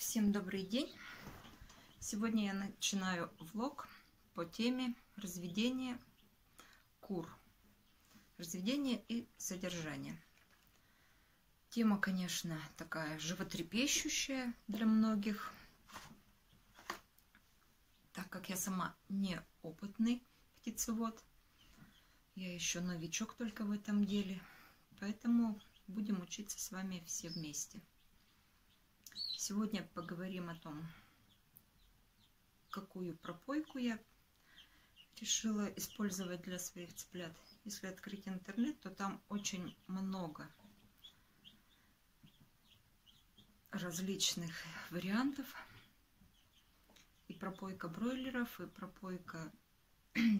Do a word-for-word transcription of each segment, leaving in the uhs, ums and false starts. Всем добрый день! Сегодня я начинаю влог по теме разведения кур. Разведение и содержание. Тема, конечно, такая животрепещущая для многих, так как я сама неопытный птицевод. Я еще новичок только в этом деле, поэтому будем учиться с вами все вместе. Сегодня поговорим о том, какую пропойку я решила использовать для своих цыплят. Если открыть интернет, то там очень много различных вариантов. И пропойка бройлеров, и пропойка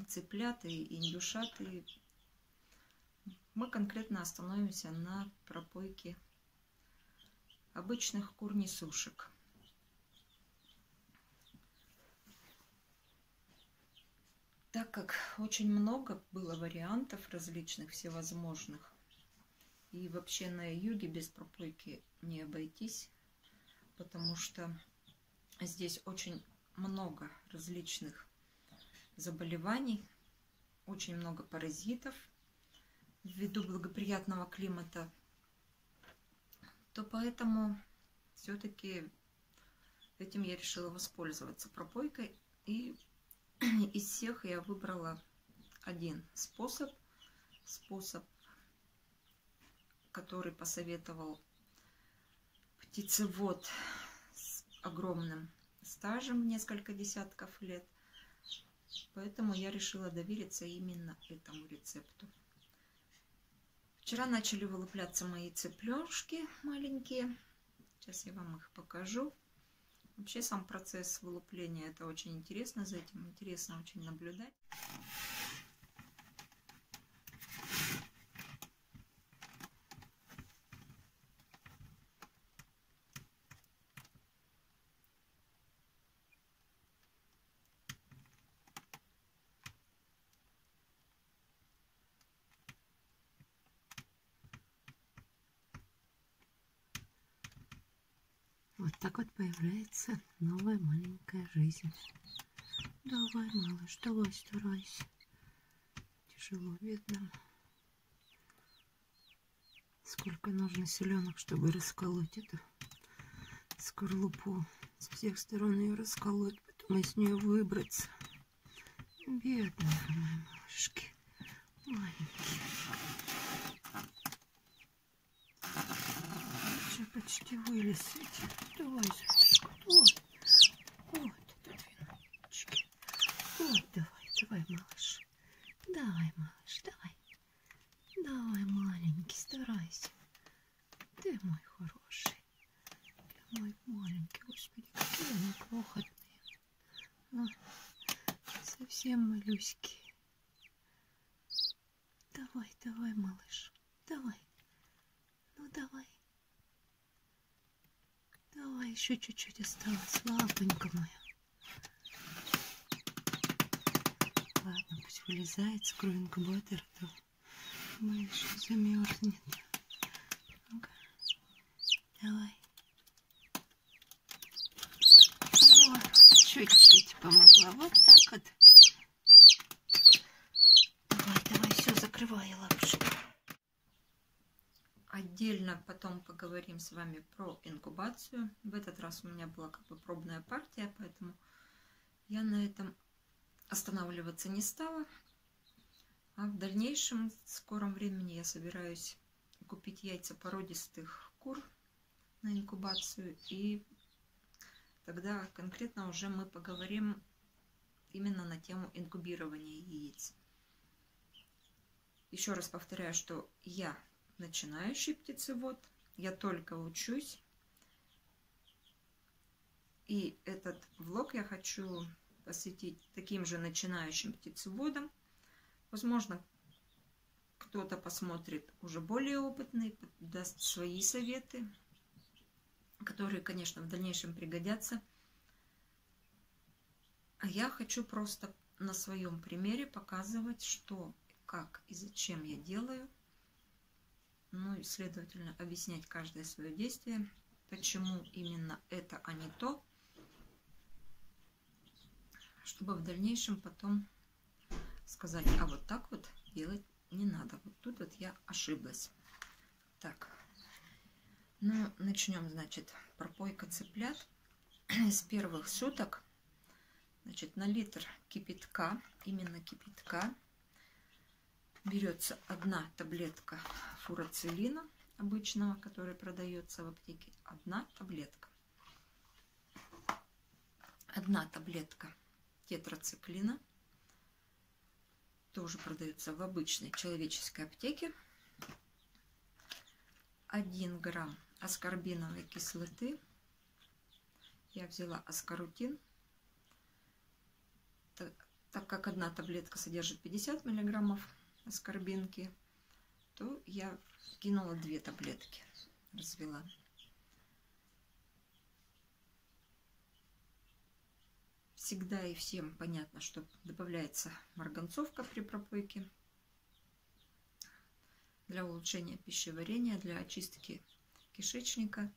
цыплят, и индюшат. И мы конкретно остановимся на пропойке обычных кур-несушек. Так как очень много было вариантов различных, всевозможных, и вообще на юге без пропойки не обойтись, потому что здесь очень много различных заболеваний, очень много паразитов ввиду благоприятного климата, то поэтому все-таки этим я решила воспользоваться пропойкой. И из всех я выбрала один способ, способ, который посоветовал птицевод с огромным стажем в несколько десятков лет, поэтому я решила довериться именно этому рецепту. Вчера начали вылупляться мои цыпленшки маленькие. Сейчас я вам их покажу. Вообще сам процесс вылупления, это очень интересно. За этим интересно очень наблюдать. Вот так вот появляется новая маленькая жизнь. Давай, малыш, давай, старайся. Тяжело видно. Сколько нужно селенок, чтобы расколоть эту скорлупу. С всех сторон ее расколоть, потом из нее выбраться. Бедные мои малышки. Маленькие. Почти вылез. Давай, Зайчик. Вот. Вот, отодвиночки. Вот, давай, давай, малыш. Давай, малыш, давай. Давай, маленький, старайся. Ты мой хороший. Ты мой маленький. Господи, какие они крохотные. Ну, совсем малюськи. Давай, давай, малыш. Давай. Ну, давай. Давай, еще чуть-чуть осталось, лапонька моя. Ладно, пусть вылезает, скрою инкубатор, то малыш замерзнет. Ну-ка. Давай. Вот, чуть-чуть помогла. Вот так вот. Давай, давай, все, закрывай лапушку. Отдельно потом поговорим с вами про инкубацию. В этот раз у меня была как бы пробная партия, поэтому я на этом останавливаться не стала. А в дальнейшем, в скором времени, я собираюсь купить яйца породистых кур на инкубацию. И тогда конкретно уже мы поговорим именно на тему инкубирования яиц. Еще раз повторяю, что я начинающий птицевод, я только учусь, и этот влог я хочу посвятить таким же начинающим птицеводам. Возможно, кто-то посмотрит уже более опытный, даст свои советы, которые, конечно, в дальнейшем пригодятся. А я хочу просто на своем примере показывать, что, как и зачем я делаю. Ну и, следовательно, объяснять каждое свое действие, почему именно это, а не то, чтобы в дальнейшем потом сказать, а вот так вот делать не надо. Вот тут вот я ошиблась. Так, ну начнем, значит, пропойка цыплят с первых суток. Значит, на литр кипятка, именно кипятка, берется одна таблетка фурацилина обычного, который продается в аптеке. Одна таблетка. Одна таблетка тетрациклина. Тоже продается в обычной человеческой аптеке. один грамм аскорбиновой кислоты. Я взяла аскорутин. Так как одна таблетка содержит пятьдесят миллиграммов аскорбинки, то я кинула две таблетки, развела. Всегда и всем понятно, что добавляется марганцовка при пропойке для улучшения пищеварения, для очистки кишечника.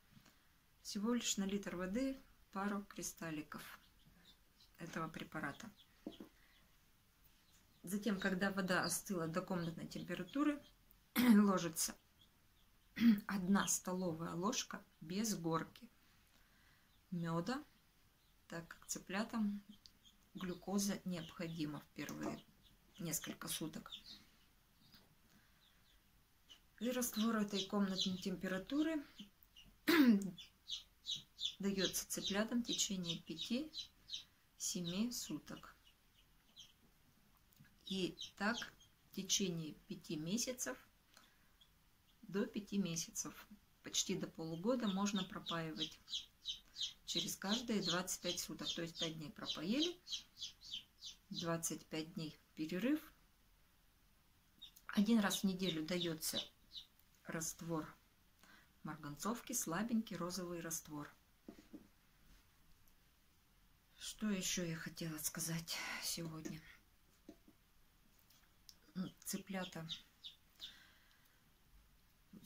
Всего лишь на литр воды пару кристалликов этого препарата. Затем, когда вода остыла до комнатной температуры, ложится одна столовая ложка без горки меда, так как цыплятам глюкоза необходима в первые несколько суток. И раствор этой комнатной температуры дается цыплятам в течение пяти-семи суток. И так в течение пяти месяцев, до пяти месяцев, почти до полугода можно пропаивать через каждые двадцать пять суток. То есть пять дней пропоели, двадцать пять дней перерыв. Один раз в неделю дается раствор марганцовки, слабенький розовый раствор. Что еще я хотела сказать сегодня? Цыплята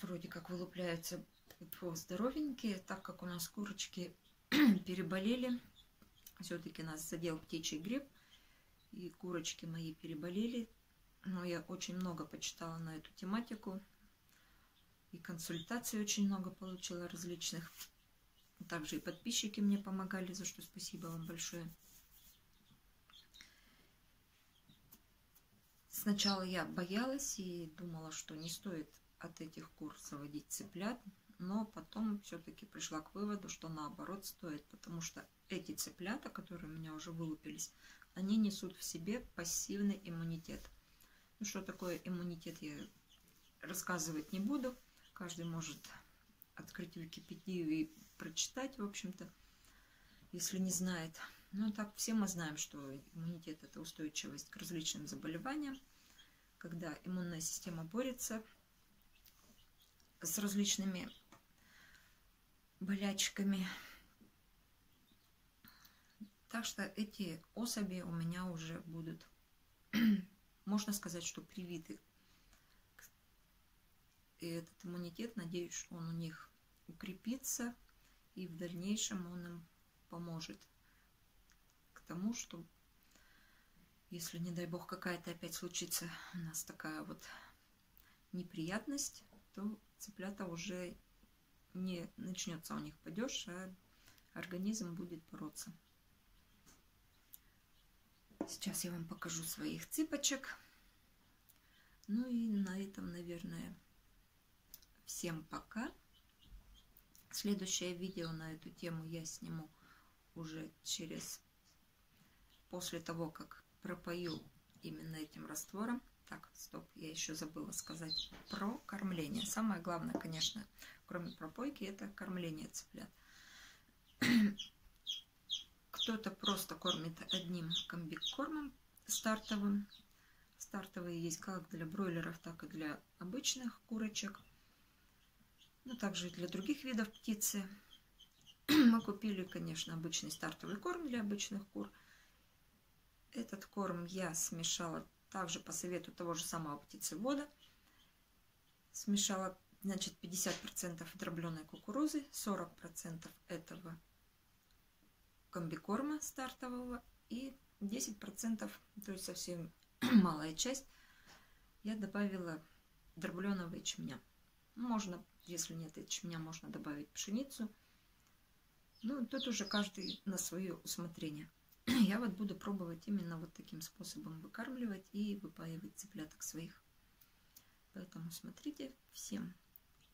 вроде как вылупляются здоровенькие, так как у нас курочки переболели. Все-таки нас задел птичий грипп, и курочки мои переболели. Но я очень много почитала на эту тематику, и консультаций очень много получила различных. Также и подписчики мне помогали, за что спасибо вам большое. Сначала я боялась и думала, что не стоит от этих кур заводить цыплят, но потом все-таки пришла к выводу, что наоборот стоит, потому что эти цыплята, которые у меня уже вылупились, они несут в себе пассивный иммунитет. Ну, что такое иммунитет, я рассказывать не буду. Каждый может открыть Википедию и прочитать, в общем-то, если не знает. Ну так, все мы знаем, что иммунитет – это устойчивость к различным заболеваниям, когда иммунная система борется с различными болячками. Так что эти особи у меня уже будут, можно сказать, что привиты. И этот иммунитет, надеюсь, он у них укрепится, и в дальнейшем он им поможет. Тому, что если, не дай бог, какая-то опять случится у нас такая вот неприятность, то цыплята уже не начнется у них падеж, а организм будет бороться. Сейчас я вам покажу своих цыпочек. Ну и на этом, наверное, всем пока. Следующее видео на эту тему я сниму уже через... после того, как пропою именно этим раствором. Так, стоп, я еще забыла сказать про кормление. Самое главное, конечно, кроме пропойки, это кормление цыплят. Кто-то просто кормит одним комбикормом стартовым. Стартовые есть как для бройлеров, так и для обычных курочек. Ну, также и для других видов птицы. Мы купили, конечно, обычный стартовый корм для обычных кур. Этот корм я смешала также по совету того же самого птицевода. Смешала, значит, пятьдесят процентов дробленой кукурузы, сорок процентов этого комбикорма стартового и десять процентов, то есть совсем малая часть, я добавила дробленого ячменя. Можно, если нет ячменя, можно добавить пшеницу. Ну, тут уже каждый на свое усмотрение. Я вот буду пробовать именно вот таким способом выкармливать и выпаивать цыпляток своих. Поэтому смотрите. Всем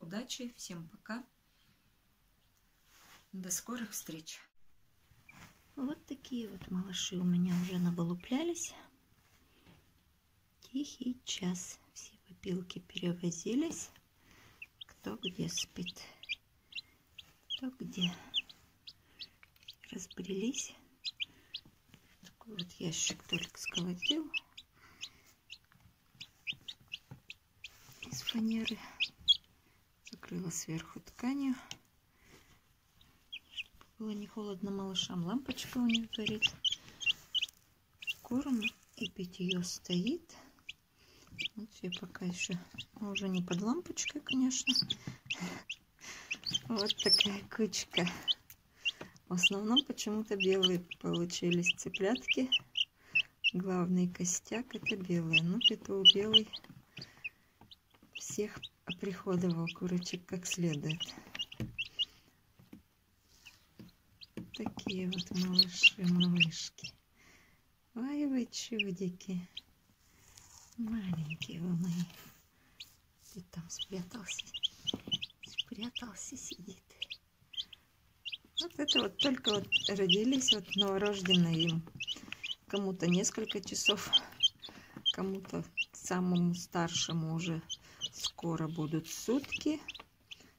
удачи, всем пока. До скорых встреч. Вот такие вот малыши у меня уже навылуплялись. Тихий час. Все опилки перевозились. Кто где спит, кто где. Разбрелись. Такой вот ящик только сколотил из фанеры. Закрыла сверху тканью, чтобы было не холодно малышам. Лампочка у них горит. Корм и питье стоит. Вот я пока еще уже не под лампочкой, конечно. Вот такая кучка. В основном почему-то белые получились цыплятки. Главный костяк — это белые. Ну, петух белый всех оприходовал курочек как следует. Такие вот малыши, малышки. Ой, вы чудики. Маленькие вы мои. Ты там спрятался. Спрятался, сидит. Вот это вот только вот родились, вот новорожденные им. Кому-то несколько часов, кому-то самому старшему уже скоро будут сутки.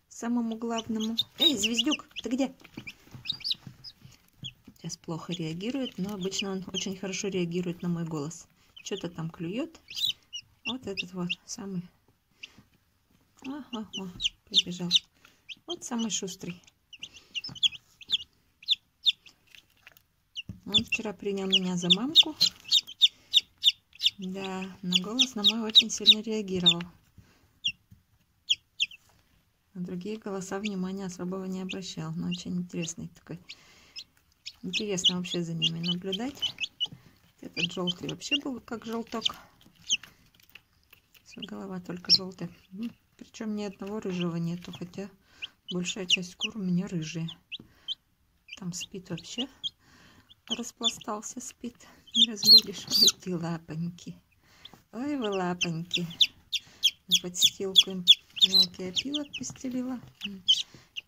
Самому главному. Эй, Звездюк, ты где? Сейчас плохо реагирует, но обычно он очень хорошо реагирует на мой голос. Что-то там клюет. Вот этот вот самый. Ага, о, прибежал. Вот самый шустрый. Он вчера принял меня за мамку. Да, но голос на мой очень сильно реагировал. На другие голоса внимания особого не обращал. Но очень интересный такой. Интересно вообще за ними наблюдать. Этот желтый вообще был как желток. Вся голова только желтая. Причем ни одного рыжего нету, хотя большая часть кур у меня рыжие. Там спит вообще. Распластался, спит. Не разбудишь. Ой, ты лапоньки. Ой, вы лапоньки. На подстилку им мелкий опилок постелила.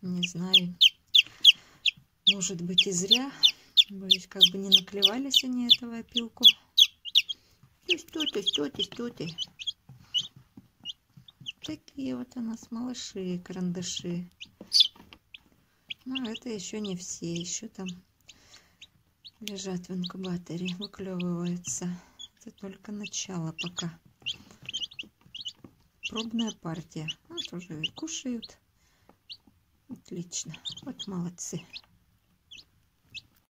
Не знаю. Может быть, и зря. Боюсь, как бы не наклевались они этого опилку. Тось, тось, тось, тось. Такие вот у нас малыши, карандаши. Но это еще не все. Еще там лежат в инкубаторе, выклевываются. Это только начало пока. Пробная партия. Вот уже кушают. Отлично. Вот молодцы.